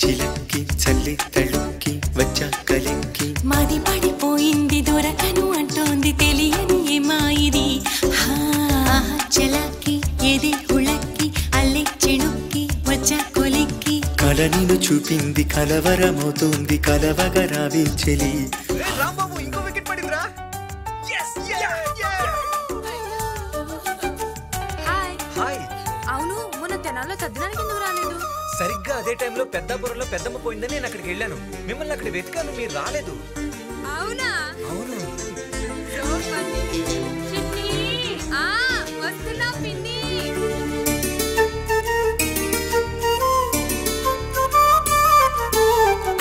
చిలకి చల్లి తళుక్కి వచ్చా కలకి మాది పడిపోయింది దొరకను అంటోంది తెలియని ఏమాయిది హా చలకి ఏది హుళక్కి అల్లె చెణుక్కి వచ్చా కొలిక్కి కళ నిన్ను చూపింది కలవరమవుతోంది కలవగా రావించెలి రాంబాబు ఇంకో వికెట్ పడిందిరా yes yeah hi hi అవును మన తెనాల్లో తద్దినానికి ఎందుకు రాలేదు సరిగ్గా అదే టైం లో పెద్దపురంలో పెద్దమ్మ పోయిందని నేను అక్కడికి వెళ్ళాను మిమ్మల్ని అక్కడ వెతికాను మీరు రాలేదు అవునా అవును చిట్టి ఆ వస్తున్నా పిన్ని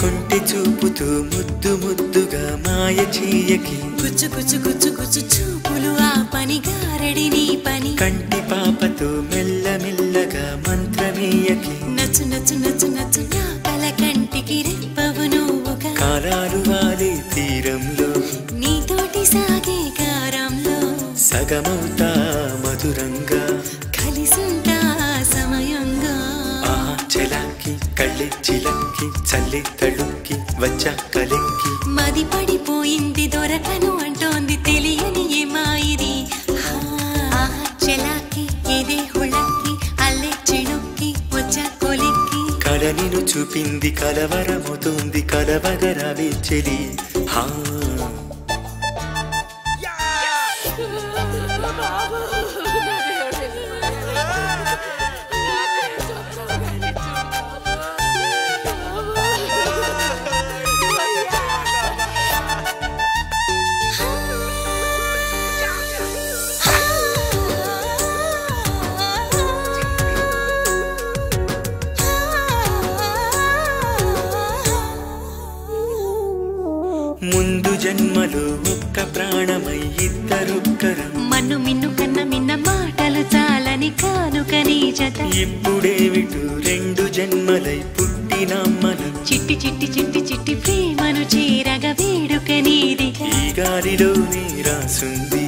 కొంటి చూపుతూ ముద్దు ముద్దుగా మాయ చేయకి గుచ్చు గుచ్చు గుచ్చు గుచ్చు చూపులు ఆ పనిగా రెడీ నీ పని కంటి పాపతో మెల్ల మెల్లగా మంత్రమేయకి నచ్చు నచ్చు నచ్చు నచ్చు నా కల కంటికి రెప్పవు నువ్వుగా కాలాలు వాలే తీరంలో నీతోటి సాగే కారంలో సగమవుతా మధురంగా కలిసుంటా సమయంగా ఆ చలాకి కళ్ళే చిలకి చల్లే తళుక్కి వచ్చా కలకి మది పడిపోయింది దొరకను అంటోంది తెలియని ఏమాయిది ఆ చలాకి ఏదే హుళక్కి అల్లె చెణుక్కి వచ్చా కళ నిన్ను చూపింది కలవరమవుతోంది కలవగరా వెచ్చలి హా ముందు జన్మలో ఒక్క ప్రాణమై ఇద్దరొక్కరు మన్ను మిన్ను కన్న మిన్న మాటలు చాలని కానుకని జత ఇప్పుడేమిటు రెండు జన్మలై పుట్టినమ్మలు చిట్టి చిట్టి చిట్టి చిట్టి ప్రేమను చీరగా వేడుకనీది ఈ గాలిలోనే రాసుంది